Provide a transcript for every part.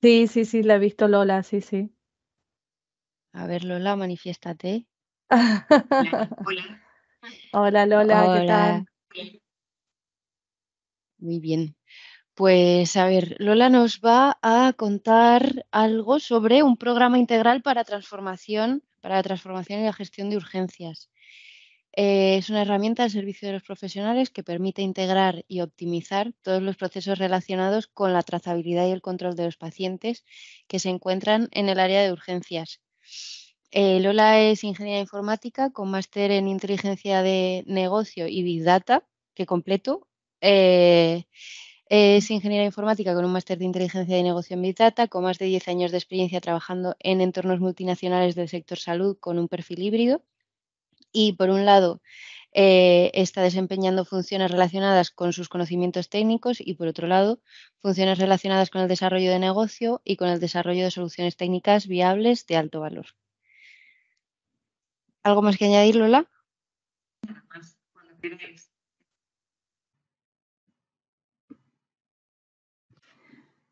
Sí, la he visto Lola, sí. A ver, Lola, manifiéstate. Hola. Hola, Lola, ¿qué tal? Muy bien. Pues a ver, Lola nos va a contar algo sobre un programa integral para la transformación y la gestión de urgencias. Es una herramienta al servicio de los profesionales que permite integrar y optimizar todos los procesos relacionados con la trazabilidad y el control de los pacientes que se encuentran en el área de urgencias. Lola es ingeniera informática con máster en inteligencia de negocio y Big Data, que completo. Es ingeniera informática con un máster de inteligencia de negocio en Big Data, con más de 10 años de experiencia trabajando en entornos multinacionales del sector salud con un perfil híbrido. Y por un lado está desempeñando funciones relacionadas con sus conocimientos técnicos y por otro lado funciones relacionadas con el desarrollo de negocio y con el desarrollo de soluciones técnicas viables de alto valor. ¿Algo más que añadir, Lola? Nada más, cuando queráis.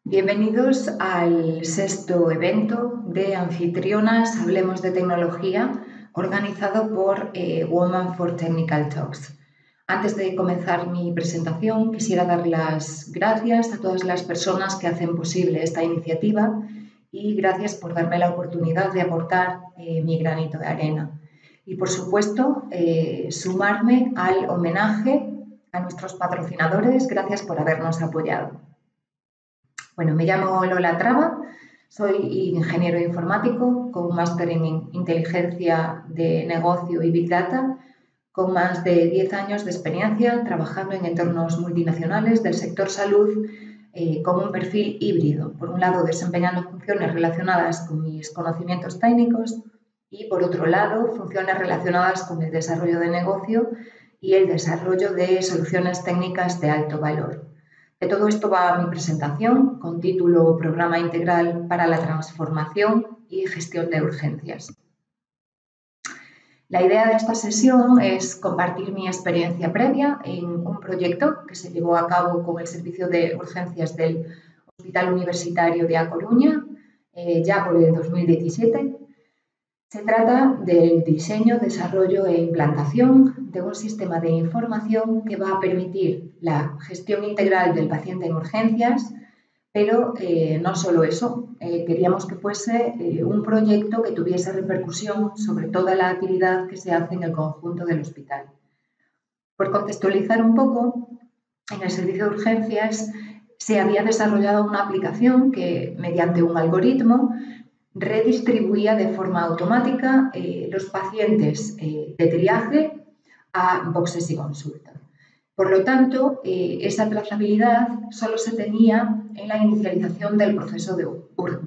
Bienvenidos al sexto evento de Anfitrionas, Hablemos de Tecnología, organizado por Woman for Technical Talks. Antes de comenzar mi presentación, quisiera dar las gracias a todas las personas que hacen posible esta iniciativa y gracias por darme la oportunidad de aportar mi granito de arena. Y, por supuesto, sumarme al homenaje a nuestros patrocinadores. Gracias por habernos apoyado. Bueno, me llamo Lola Traba, soy ingeniero informático con máster en inteligencia de negocio y Big Data, con más de 10 años de experiencia trabajando en entornos multinacionales del sector salud con un perfil híbrido. Por un lado, desempeñando funciones relacionadas con mis conocimientos técnicos y, por otro lado, funciones relacionadas con el desarrollo de negocio y el desarrollo de soluciones técnicas de alto valor. De todo esto va mi presentación con título Programa Integral para la Transformación y Gestión de Urgencias. La idea de esta sesión es compartir mi experiencia previa en un proyecto que se llevó a cabo con el Servicio de Urgencias del Hospital Universitario de A Coruña, ya por el 2017. Se trata del diseño, desarrollo e implantación de un sistema de información que va a permitir la gestión integral del paciente en urgencias, pero no solo eso. Queríamos que fuese un proyecto que tuviese repercusión sobre toda la actividad que se hace en el conjunto del hospital. Por contextualizar un poco, en el servicio de urgencias se había desarrollado una aplicación que, mediante un algoritmo, redistribuía de forma automática los pacientes de triaje a boxes y consulta. Por lo tanto, esa trazabilidad solo se tenía en la inicialización del proceso de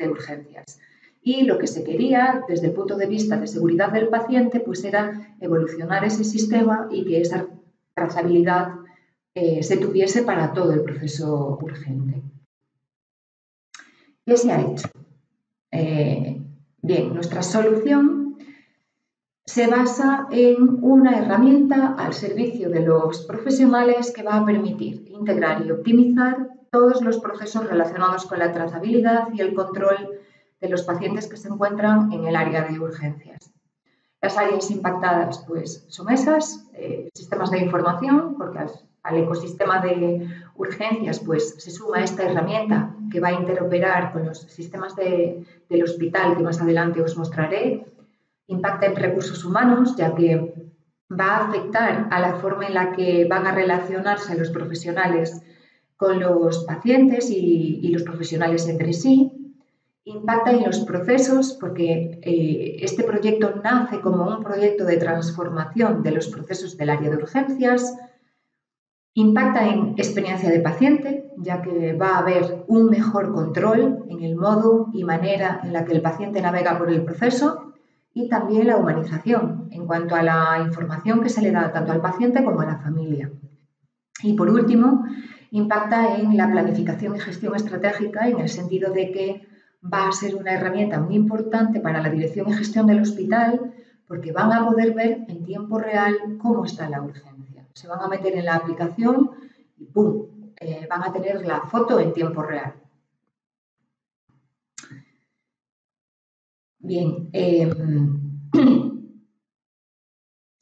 urgencias. Y lo que se quería, desde el punto de vista de seguridad del paciente, pues era evolucionar ese sistema y que esa trazabilidad se tuviese para todo el proceso urgente. ¿Qué se ha hecho? Bien, nuestra solución se basa en una herramienta al servicio de los profesionales que va a permitir integrar y optimizar todos los procesos relacionados con la trazabilidad y el control de los pacientes que se encuentran en el área de urgencias. Las áreas impactadas pues, son esas, sistemas de información, porque al ecosistema de urgencias pues, se suma esta herramienta que va a interoperar con los sistemas del hospital que más adelante os mostraré. Impacta en recursos humanos, ya que va a afectar a la forma en la que van a relacionarse los profesionales con los pacientes y los profesionales entre sí. Impacta en los procesos, porque este proyecto nace como un proyecto de transformación de los procesos del área de urgencias. Impacta en experiencia de paciente, ya que va a haber un mejor control en el modo y manera en la que el paciente navega por el proceso y también la humanización en cuanto a la información que se le da tanto al paciente como a la familia. Y por último, impacta en la planificación y gestión estratégica en el sentido de que va a ser una herramienta muy importante para la dirección y gestión del hospital porque van a poder ver en tiempo real cómo está la urgencia. Se van a meter en la aplicación y ¡pum! Van a tener la foto en tiempo real. Bien,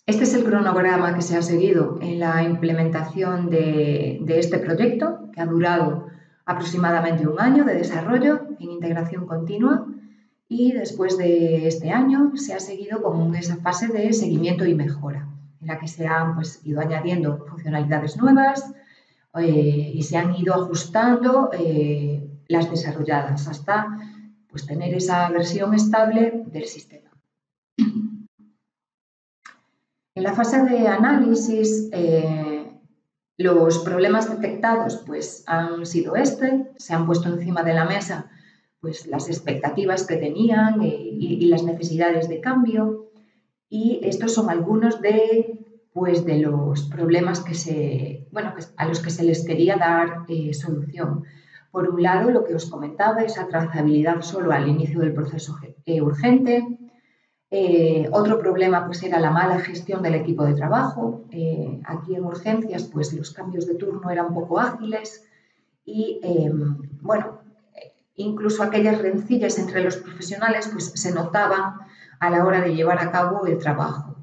este es el cronograma que se ha seguido en la implementación de este proyecto, que ha durado aproximadamente un año de desarrollo en integración continua, y después de este año se ha seguido con esa fase de seguimiento y mejora, en la que se han ido añadiendo funcionalidades nuevas y se han ido ajustando las desarrolladas hasta tener esa versión estable del sistema. En la fase de análisis, los problemas detectados han sido se han puesto encima de la mesa las expectativas que tenían y las necesidades de cambio, y estos son algunos de los problemas que a los que se les quería dar solución. Por un lado, lo que os comentaba, esa trazabilidad solo al inicio del proceso urgente. Otro problema era la mala gestión del equipo de trabajo. Aquí en urgencias los cambios de turno eran poco ágiles y incluso aquellas rencillas entre los profesionales se notaban a la hora de llevar a cabo el trabajo,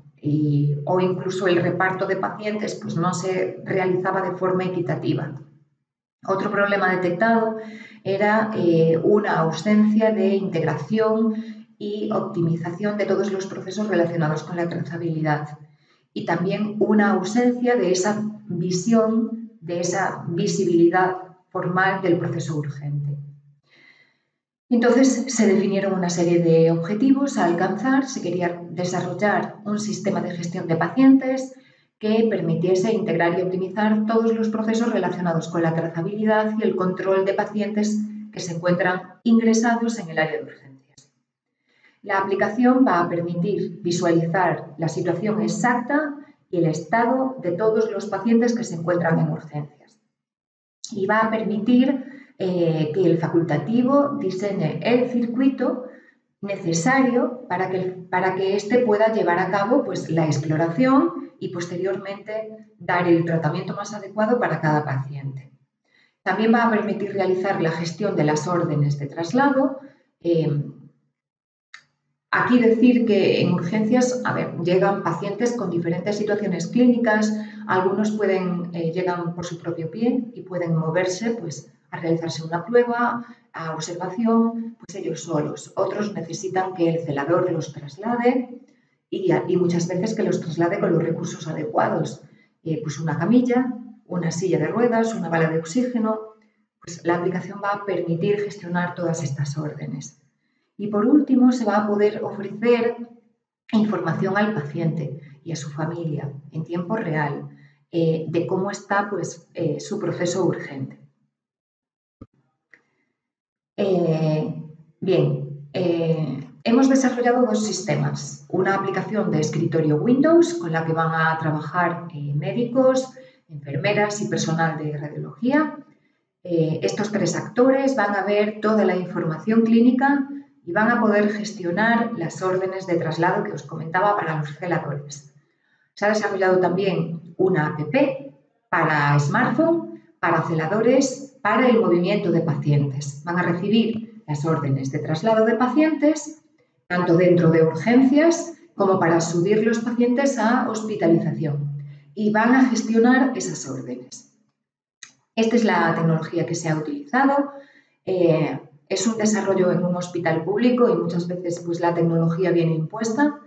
o incluso el reparto de pacientes no se realizaba de forma equitativa. Otro problema detectado era una ausencia de integración y optimización de todos los procesos relacionados con la trazabilidad, y también una ausencia de esa visión, de esa visibilidad formal del proceso urgente. Entonces se definieron una serie de objetivos a alcanzar. Se quería desarrollar un sistema de gestión de pacientes que permitiese integrar y optimizar todos los procesos relacionados con la trazabilidad y el control de pacientes que se encuentran ingresados en el área de urgencias. La aplicación va a permitir visualizar la situación exacta y el estado de todos los pacientes que se encuentran en urgencias, y va a permitir que el facultativo diseñe el circuito necesario para que éste pueda llevar a cabo la exploración y posteriormente dar el tratamiento más adecuado para cada paciente. También va a permitir realizar la gestión de las órdenes de traslado. Aquí decir que en urgencias llegan pacientes con diferentes situaciones clínicas. Algunos llegan por su propio pie y pueden moverse a realizarse una prueba, a observación, ellos solos. Otros necesitan que el celador los traslade y muchas veces que los traslade con los recursos adecuados. Una camilla, una silla de ruedas, una bala de oxígeno. La aplicación va a permitir gestionar todas estas órdenes. Y por último, se va a poder ofrecer información al paciente y a su familia en tiempo real de cómo está su proceso urgente. Hemos desarrollado dos sistemas: una aplicación de escritorio Windows con la que van a trabajar médicos, enfermeras y personal de radiología. Estos tres actores van a ver toda la información clínica y van a poder gestionar las órdenes de traslado que os comentaba para los celadores. Se ha desarrollado también una app para smartphone, para celadores, para el movimiento de pacientes. Van a recibir las órdenes de traslado de pacientes, tanto dentro de urgencias como para subir los pacientes a hospitalización, y van a gestionar esas órdenes. Esta es la tecnología que se ha utilizado. Es un desarrollo en un hospital público y muchas veces la tecnología viene impuesta.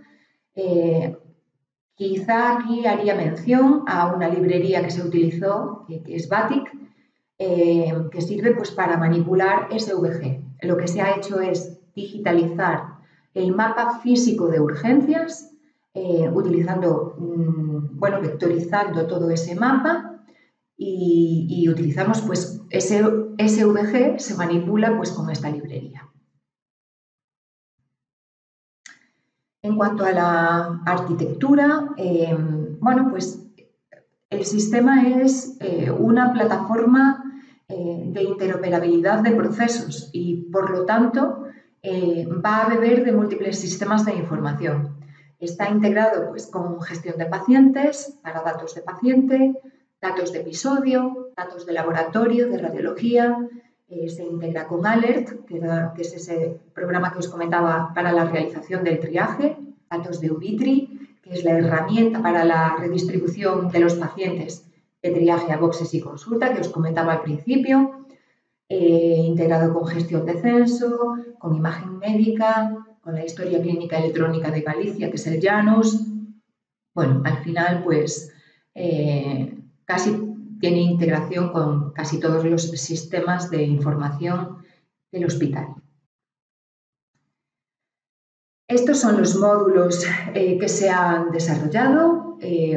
Quizá aquí haría mención a una librería que se utilizó, que es Batik, que sirve para manipular SVG. Lo que se ha hecho es digitalizar el mapa físico de urgencias, utilizando, vectorizando todo ese mapa, y utilizamos ese SVG, se manipula con esta librería. En cuanto a la arquitectura, el sistema es una plataforma de interoperabilidad de procesos y, por lo tanto, va a beber de múltiples sistemas de información. Está integrado con gestión de pacientes, para datos de paciente, datos de episodio, datos de laboratorio, de radiología, se integra con Alert, que es ese programa que os comentaba para la realización del triaje, datos de Ubitri, que es la herramienta para la redistribución de los pacientes de triaje a boxes y consulta, que os comentaba al principio, integrado con gestión de censo, con imagen médica, con la historia clínica electrónica de Galicia, que es el Llanos. Bueno, al final, pues, casi tiene integración con casi todos los sistemas de información del hospital. Estos son los módulos que se han desarrollado.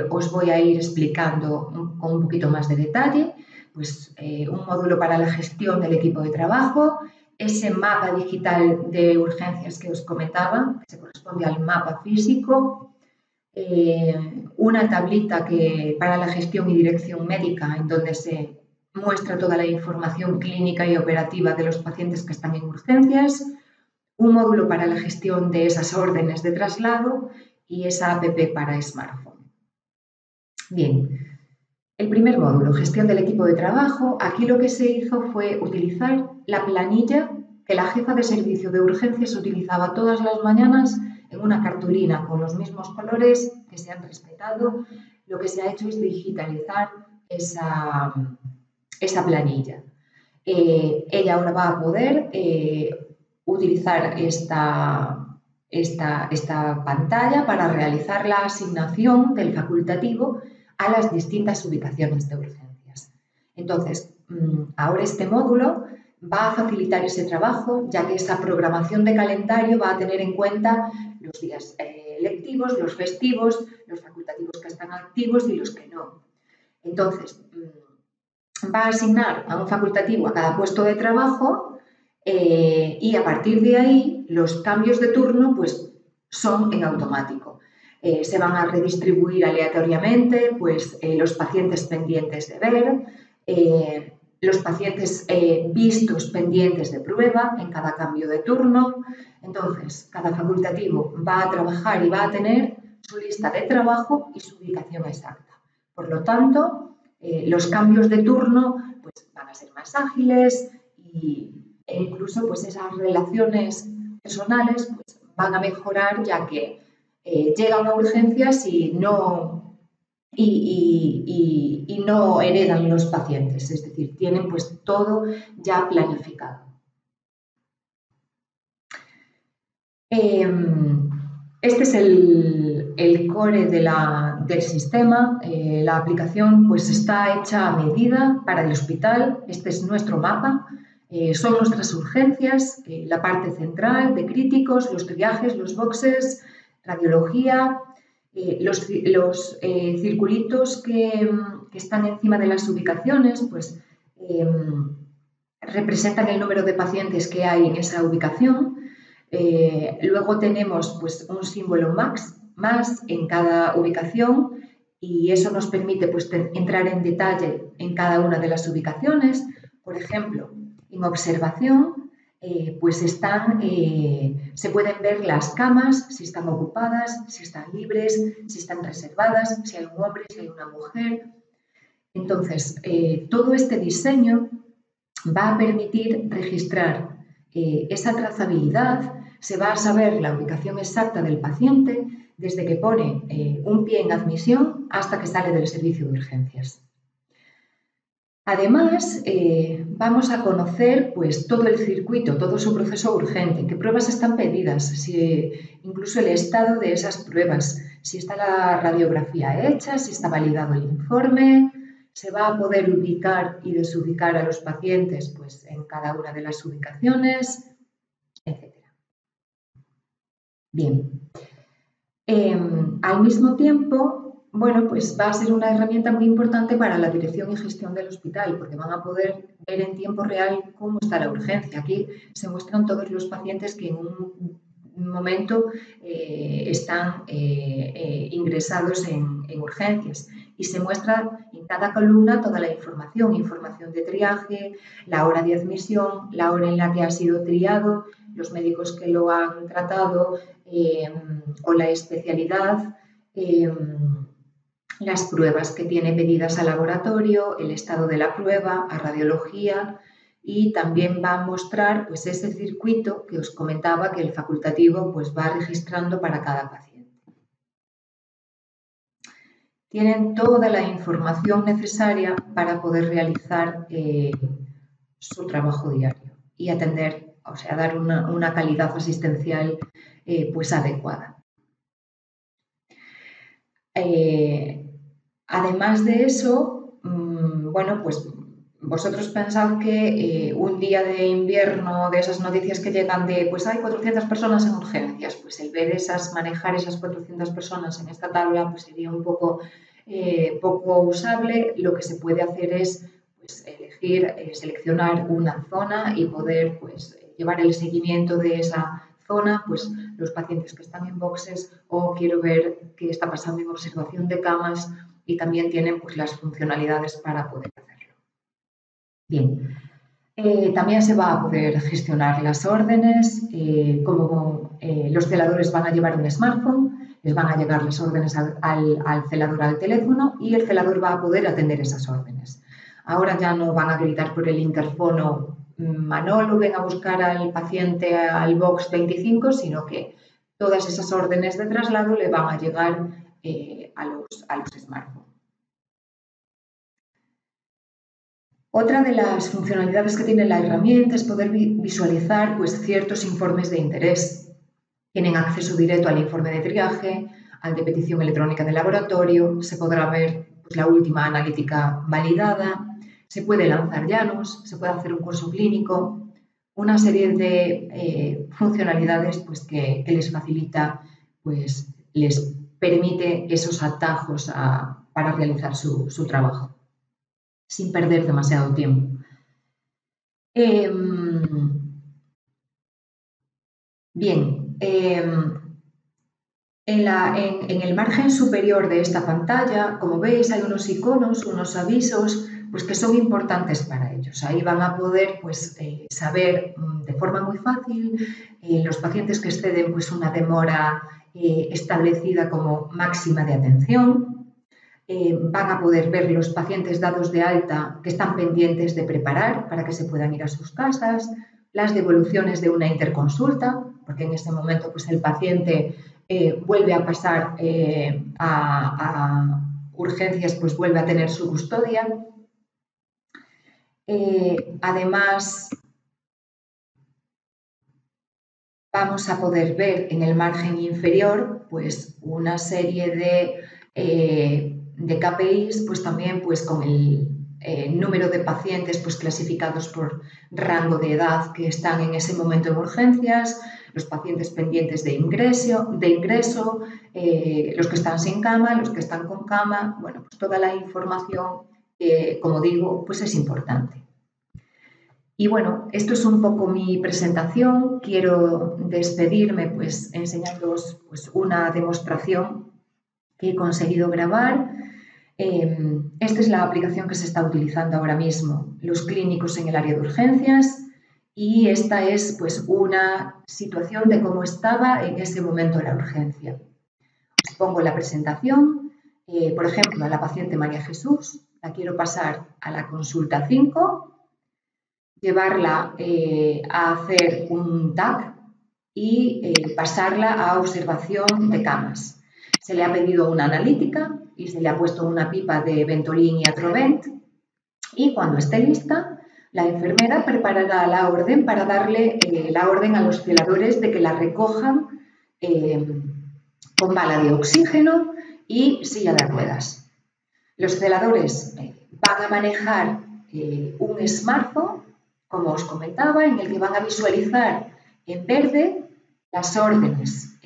Os voy a ir explicando con un poquito más de detalle. Pues, un módulo para la gestión del equipo de trabajo, ese mapa digital de urgencias que os comentaba, que se corresponde al mapa físico, una tablita para la gestión y dirección médica, en donde se muestra toda la información clínica y operativa de los pacientes que están en urgencias, un módulo para la gestión de esas órdenes de traslado y esa app para smartphone. Bien, el primer módulo, gestión del equipo de trabajo, aquí lo que se hizo fue utilizar la planilla que la jefa de servicio de urgencias utilizaba todas las mañanas en una cartulina con los mismos colores que se han respetado. Lo que se ha hecho es digitalizar esa planilla. Ella ahora va a poder utilizar esta pantalla para realizar la asignación del facultativo a las distintas ubicaciones de urgencias. Entonces, ahora este módulo va a facilitar ese trabajo, ya que esa programación de calendario va a tener en cuenta los días lectivos, los festivos, los facultativos que están activos y los que no. Entonces, va a asignar a un facultativo a cada puesto de trabajo. Y a partir de ahí, los cambios de turno pues, son en automático. Se van a redistribuir aleatoriamente pues, los pacientes pendientes de ver, los pacientes vistos pendientes de prueba en cada cambio de turno. Entonces, cada facultativo va a trabajar y va a tener su lista de trabajo y su ubicación exacta. Por lo tanto, los cambios de turno pues, van a ser más ágiles y incluso pues, esas relaciones personales pues, van a mejorar, ya que llegan a urgencias y no heredan los pacientes, es decir, tienen pues, todo ya planificado. Este es el core del sistema. La aplicación pues, está hecha a medida para el hospital. Este es nuestro mapa. Son nuestras urgencias, la parte central de críticos, los triajes, los boxes, radiología, los circulitos que están encima de las ubicaciones, pues representan el número de pacientes que hay en esa ubicación. Luego tenemos pues, un símbolo más en cada ubicación y eso nos permite pues, entrar en detalle en cada una de las ubicaciones. Por ejemplo, en observación, pues se pueden ver las camas, si están ocupadas, si están libres, si están reservadas, si hay un hombre, si hay una mujer. Entonces, todo este diseño va a permitir registrar esa trazabilidad, se va a saber la ubicación exacta del paciente desde que pone un pie en admisión hasta que sale del servicio de urgencias. Además, vamos a conocer pues, todo el circuito, todo su proceso urgente, qué pruebas están pedidas, incluso el estado de esas pruebas, si está la radiografía hecha, si está validado el informe. Se va a poder ubicar y desubicar a los pacientes pues, en cada una de las ubicaciones, etc. Bien, al mismo tiempo, bueno, pues va a ser una herramienta muy importante para la dirección y gestión del hospital, porque van a poder ver en tiempo real cómo está la urgencia. Aquí se muestran todos los pacientes que en un momento están ingresados en urgencias y se muestra en cada columna toda la información de triaje, la hora de admisión, la hora en la que ha sido triado, los médicos que lo han tratado o la especialidad, las pruebas que tiene pedidas a laboratorio, el estado de la prueba, a radiología, y también va a mostrar pues, ese circuito que os comentaba que el facultativo pues, va registrando para cada paciente. Tienen toda la información necesaria para poder realizar su trabajo diario y atender, o sea, dar una calidad asistencial pues, adecuada. Además de eso, bueno, pues vosotros pensad que un día de invierno, de esas noticias que llegan de, pues hay 400 personas en urgencias, pues el ver esas, manejar esas 400 personas en esta tabla, pues sería un poco, poco usable. Lo que se puede hacer es pues, elegir, seleccionar una zona y poder pues, llevar el seguimiento de esa zona, pues los pacientes que están en boxes o quiero ver qué está pasando en observación de camas y también tienen pues, las funcionalidades para poder hacerlo. Bien, también se va a poder gestionar las órdenes, como los celadores van a llevar un smartphone, les van a llegar las órdenes al celador al teléfono y el celador va a poder atender esas órdenes. Ahora ya no van a gritar por el interfono Manolo, ven a buscar al paciente al box 25, sino que todas esas órdenes de traslado le van a llegar a los smartphones. Otra de las funcionalidades que tiene la herramienta es poder visualizar pues, ciertos informes de interés. Tienen acceso directo al informe de triaje, al de petición electrónica de laboratorio, se podrá ver pues, la última analítica validada. Se puede lanzar Llanos, se puede hacer un curso clínico, una serie de funcionalidades pues, que les facilita, pues les permite esos atajos para realizar su trabajo, sin perder demasiado tiempo. Bien, en el margen superior de esta pantalla, como veis, hay unos iconos, unos avisos, pues que son importantes para ellos. Ahí van a poder pues, saber de forma muy fácil los pacientes que exceden pues, una demora establecida como máxima de atención. Van a poder ver los pacientes dados de alta que están pendientes de preparar para que se puedan ir a sus casas, las devoluciones de una interconsulta, porque en este momento pues, el paciente vuelve a pasar a urgencias, pues vuelve a tener su custodia. Además, vamos a poder ver en el margen inferior pues, una serie de KPIs pues, también pues, con el número de pacientes pues, clasificados por rango de edad que están en ese momento en urgencias, los pacientes pendientes de ingreso los que están sin cama, los que están con cama, bueno, pues toda la información que, como digo, pues es importante. Y bueno, esto es un poco mi presentación. Quiero despedirme pues enseñándoos pues, una demostración que he conseguido grabar. Esta es la aplicación que se está utilizando ahora mismo, los clínicos en el área de urgencias, y esta es pues una situación de cómo estaba en ese momento la urgencia. Os pongo la presentación, por ejemplo, a la paciente María Jesús. La quiero pasar a la consulta 5, llevarla a hacer un TAC y pasarla a observación de camas. Se le ha pedido una analítica y se le ha puesto una pipa de Ventolin y Atrovent, y cuando esté lista, la enfermera preparará la orden para darle la orden a los celadores de que la recojan con bala de oxígeno y silla de ruedas. Los celadores van a manejar un smartphone, como os comentaba, en el que van a visualizar en verde las órdenes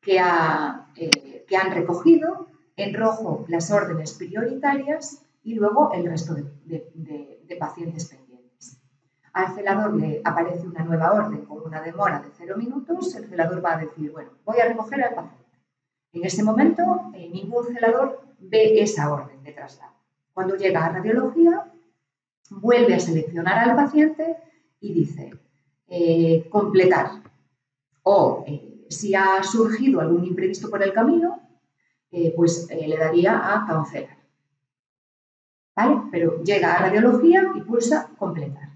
que han recogido, en rojo las órdenes prioritarias y luego el resto de pacientes pendientes. Al celador le aparece una nueva orden con una demora de 0 minutos, el celador va a decir, bueno, voy a recoger al paciente. En ese momento ningún celador ve esa orden de traslado. Cuando llega a radiología, vuelve a seleccionar al paciente y dice completar. O si ha surgido algún imprevisto por el camino, pues le daría a cancelar. ¿Vale? Pero llega a radiología y pulsa completar.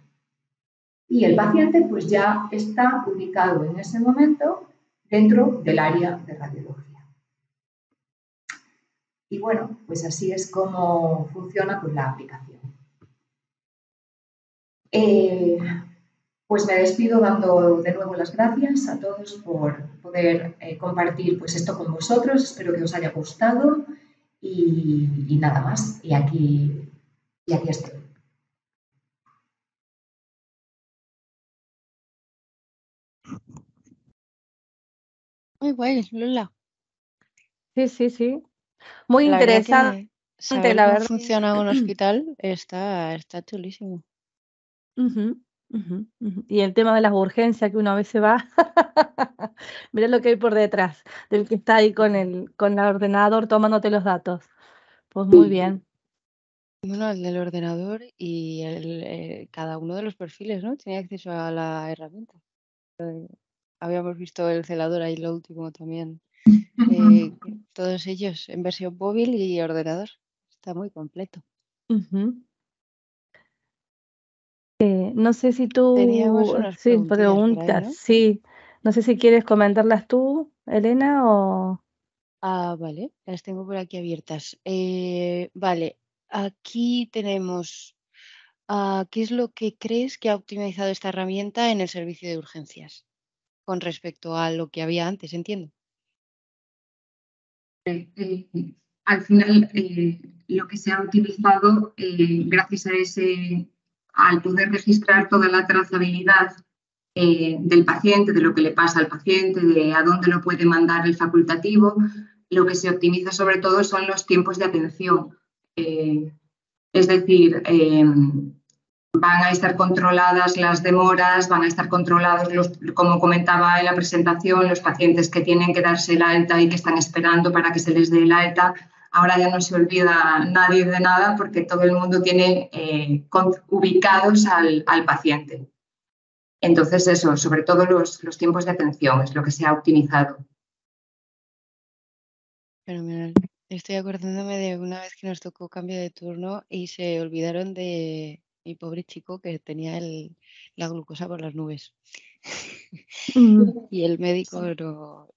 y el paciente pues ya está ubicado en ese momento dentro del área de radiología. Y bueno, pues así es como funciona pues, la aplicación. Pues me despido dando de nuevo las gracias a todos por poder compartir pues, esto con vosotros. Espero que os haya gustado y nada más. Y aquí estoy. Muy guay, Lola. Sí, sí, sí. Muy interesante. La verdad, funciona un hospital está chulísimo. Y el tema de las urgencias, que uno a veces va, mira lo que hay por detrás del que está ahí con el ordenador tomándote los datos. Pues muy bien. Bueno, el del ordenador y cada uno de los perfiles, ¿no? Tenía acceso a la herramienta. Habíamos visto el celador ahí lo último también. Todos ellos en versión móvil y ordenador. Está muy completo. No sé si tú... Teníamos unas preguntas, ¿no? Sí. No sé si quieres comentarlas tú, Elena, o... Vale, las tengo por aquí abiertas. Vale, aquí tenemos... ¿qué es lo que crees que ha optimizado esta herramienta en el servicio de urgencias? Con respecto a lo que había antes, entiendo. Al final, lo que se ha utilizado, gracias a ese... al poder registrar toda la trazabilidad del paciente, de lo que le pasa al paciente, de a dónde lo puede mandar el facultativo, lo que se optimiza sobre todo son los tiempos de atención. Es decir, van a estar controladas las demoras, van a estar controlados, como comentaba en la presentación, los pacientes que tienen que darse el alta y que están esperando para que se les dé el alta. Ahora ya no se olvida nadie de nada porque todo el mundo tiene ubicados al paciente. Entonces eso, sobre todo los tiempos de atención es lo que se ha optimizado. Fenomenal. Estoy acordándome de una vez que nos tocó cambio de turno y se olvidaron de mi pobre chico que tenía la glucosa por las nubes. Y el médico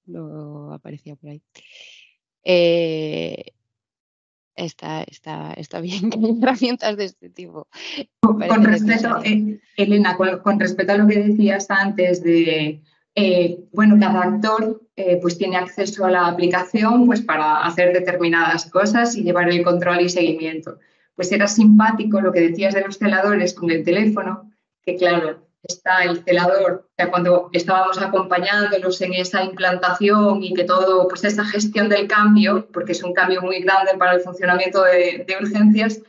no aparecía por ahí. Está bien que hay herramientas de este tipo. Con respeto, Elena, con respecto a lo que decías antes de, bueno, cada actor pues tiene acceso a la aplicación pues para hacer determinadas cosas y llevar el control y seguimiento. Pues era simpático lo que decías de los celadores con el teléfono, que claro, está el celador, o sea, cuando estábamos acompañándolos en esa implantación y que todo, pues esa gestión del cambio, porque es un cambio muy grande para el funcionamiento de urgencias,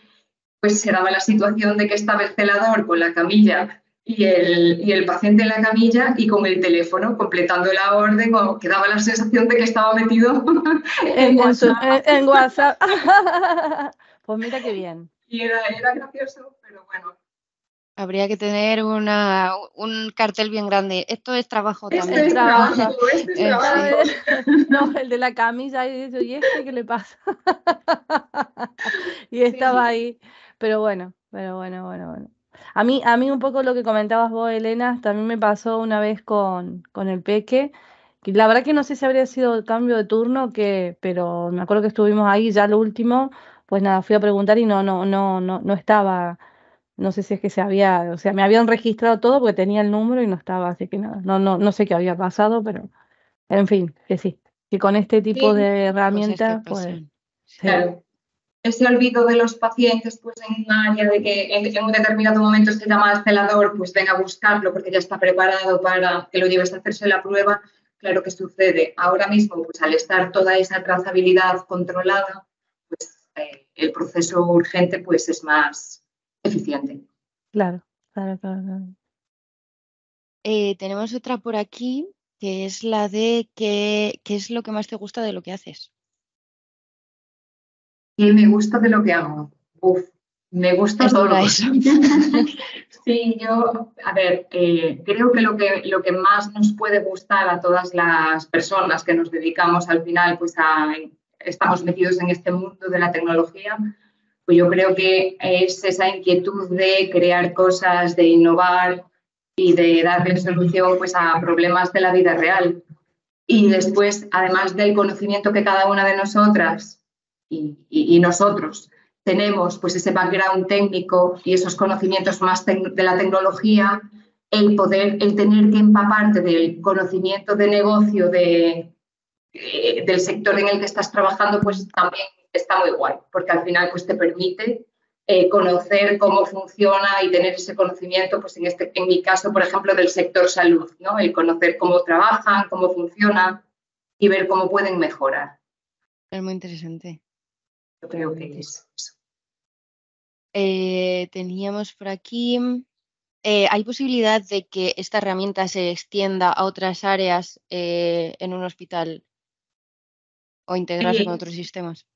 pues se daba la situación de que estaba el celador con la camilla y el paciente en la camilla y con el teléfono completando la orden, o que daba la sensación de que estaba metido en WhatsApp. En WhatsApp. Pues mira qué bien. Y era gracioso, pero bueno. Habría que tener un cartel bien grande. Esto es trabajo también. Este es trabajo. No, el de la camisa y dice, ¿y este qué le pasa? Y estaba ahí. Pero bueno. A mí un poco lo que comentabas vos, Elena, también me pasó una vez con el peque. La verdad que no sé si habría sido el cambio de turno, pero me acuerdo que estuvimos ahí ya lo último. Pues nada, fui a preguntar y no estaba... No sé si es que me habían registrado todo porque tenía el número y no estaba, así que nada, no sé qué había pasado, pero en fin, que sí, que con este tipo de herramientas, pues claro. Ese olvido de los pacientes, pues en un área de que en un determinado momento se llama al celador, pues venga a buscarlo porque ya está preparado para que lo lleves a hacerse la prueba, claro que sucede. Ahora mismo, pues al estar toda esa trazabilidad controlada, pues el proceso urgente pues es más... eficiente. Claro. Tenemos otra por aquí, que es la de ¿qué es lo que más te gusta de lo que haces? ¿Qué me gusta de lo que hago? Me gusta todo lo que hago. Sí, creo que lo que más nos puede gustar a todas las personas que nos dedicamos al final, pues estamos metidos en este mundo de la tecnología, pues yo creo que es esa inquietud de crear cosas, de innovar, y de darle solución pues, a problemas de la vida real. Y después, además del conocimiento que cada una de nosotras y nosotros tenemos, pues ese background técnico y esos conocimientos más de la tecnología, el tener que empaparte del conocimiento de negocio del sector en el que estás trabajando, pues también está muy guay, porque al final pues, te permite conocer cómo funciona y tener ese conocimiento, pues en mi caso, por ejemplo, del sector salud, ¿no? El conocer cómo trabajan, cómo funcionan y ver cómo pueden mejorar. Es muy interesante. Yo creo que es eso. Teníamos por aquí... ¿hay posibilidad de que esta herramienta se extienda a otras áreas en un hospital o integrarse con otros sistemas?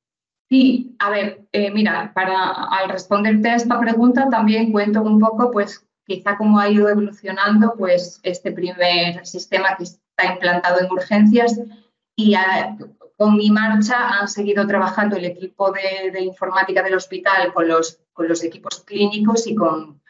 Sí, a ver, mira, al responderte a esta pregunta también cuento un poco, pues, quizá cómo ha ido evolucionando, pues, este primer sistema que está implantado en urgencias y con mi marcha han seguido trabajando el equipo de informática del hospital con los equipos clínicos y con...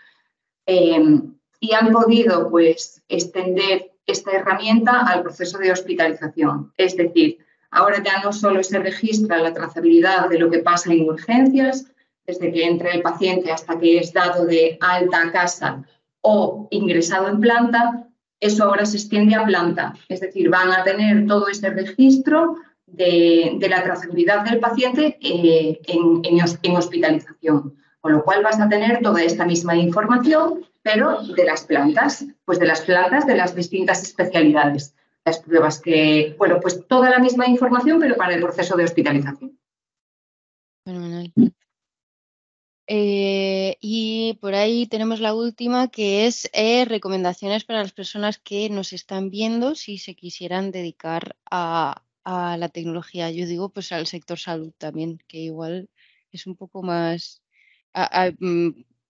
y han podido pues, extender esta herramienta al proceso de hospitalización. Es decir, ahora ya no solo se registra la trazabilidad de lo que pasa en urgencias, desde que entra el paciente hasta que es dado de alta a casa o ingresado en planta, eso ahora se extiende a planta. Es decir, van a tener todo este registro de la trazabilidad del paciente en hospitalización. Con lo cual vas a tener toda esta misma información, pero de las plantas de las distintas especialidades. Las pruebas que, bueno, pues toda la misma información, pero para el proceso de hospitalización. Fenomenal. Y por ahí tenemos la última, que es recomendaciones para las personas que nos están viendo si se quisieran dedicar a la tecnología. Yo digo, pues al sector salud también, que igual es un poco más...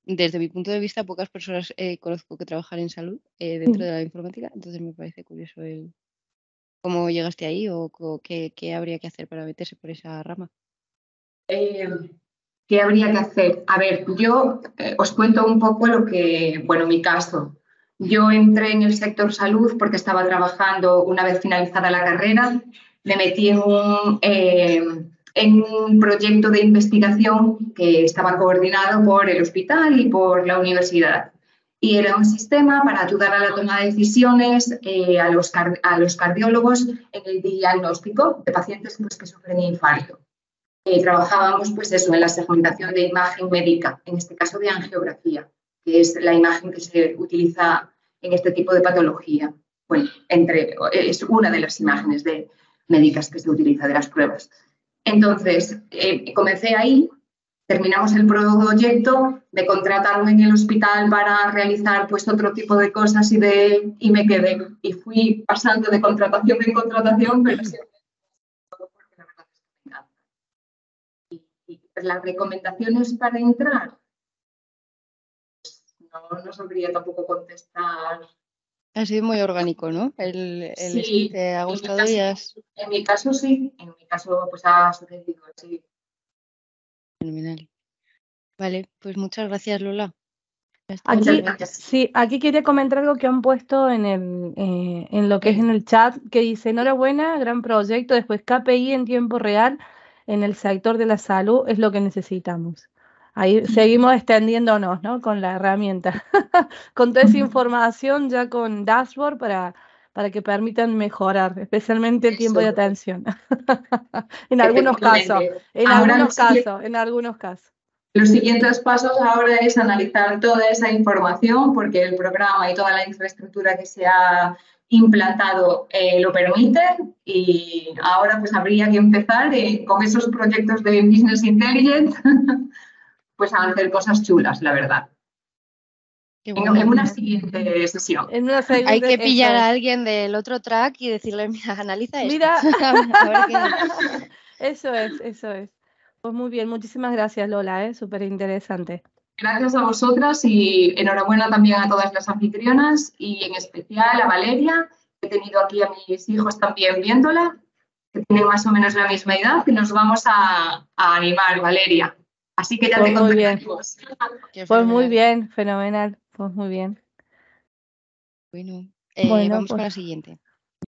desde mi punto de vista, pocas personas conozco que trabajan en salud dentro de la informática, entonces me parece curioso cómo llegaste ahí o qué habría que hacer para meterse por esa rama. ¿Qué habría que hacer? A ver, yo os cuento un poco mi caso. Yo entré en el sector salud porque estaba trabajando una vez finalizada la carrera, me metí en un proyecto de investigación que estaba coordinado por el hospital y por la universidad. Y era un sistema para ayudar a la toma de decisiones a los cardiólogos en el diagnóstico de pacientes pues, que sufren infarto. Trabajábamos pues, eso, en la segmentación de imagen médica, en este caso de angiografía, que es la imagen que se utiliza en este tipo de patología. Bueno, es una de las imágenes médicas que se utiliza de las pruebas. Entonces, comencé ahí, terminamos el proyecto, me contrataron en el hospital para realizar pues, otro tipo de cosas y me quedé. Y fui pasando de contratación en contratación, pero siempre todo porque la verdad es que me encanta. Y las recomendaciones para entrar, pues, no sabría tampoco contestar. Ha sido muy orgánico, ¿no? Sí, ¿te ha gustado ellas? En mi caso sí, en mi caso pues ha sucedido así. Fenomenal. Vale, pues muchas gracias, Lola. Aquí quería comentar algo que han puesto en lo que es en el chat, que dice, enhorabuena, gran proyecto, después KPI en tiempo real en el sector de la salud es lo que necesitamos. Ahí seguimos extendiéndonos, ¿no? Con la herramienta, con toda esa información ya con dashboard para que permitan mejorar, especialmente el tiempo de atención. En algunos casos. Los siguientes pasos ahora es analizar toda esa información porque el programa y toda la infraestructura que se ha implantado lo permiten y ahora pues habría que empezar con esos proyectos de Business Intelligence. Pues a hacer cosas chulas, la verdad. Bueno, en una siguiente sesión. Hay que pillar a alguien del otro track y decirle, mira, analiza esto. Mira. Eso es. Pues muy bien, muchísimas gracias, Lola, súper interesante. Gracias a vosotras y enhorabuena también a todas las anfitrionas y en especial a Valeria, que he tenido aquí a mis hijos también viéndola, que tienen más o menos la misma edad, que nos vamos a animar, Valeria. Así que ya te contactamos. Pues muy bien, fenomenal. Pues muy bien. Bueno, vamos pues, con la siguiente.